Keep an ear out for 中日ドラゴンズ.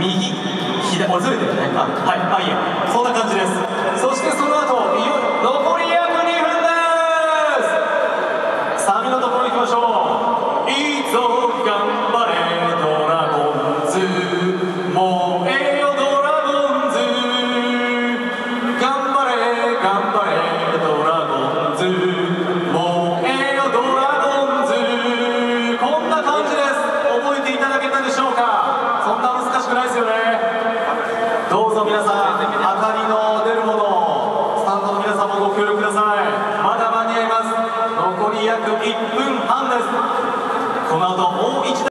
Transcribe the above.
右、左、これずれてるね。はい、いえ、そんな感じです。そしてその後、いよいよ残り約2分です。サビのところ行きましょう。いいぞ、頑張れ、ドラゴンズ。燃えよ、ドラゴンズ。頑張れ、頑張れ、ドラゴンズ。燃えよ、ドラゴンズ。こんな感じです。覚えていただけたでしょうか。そんな難しくないですよね。どうぞ皆さん。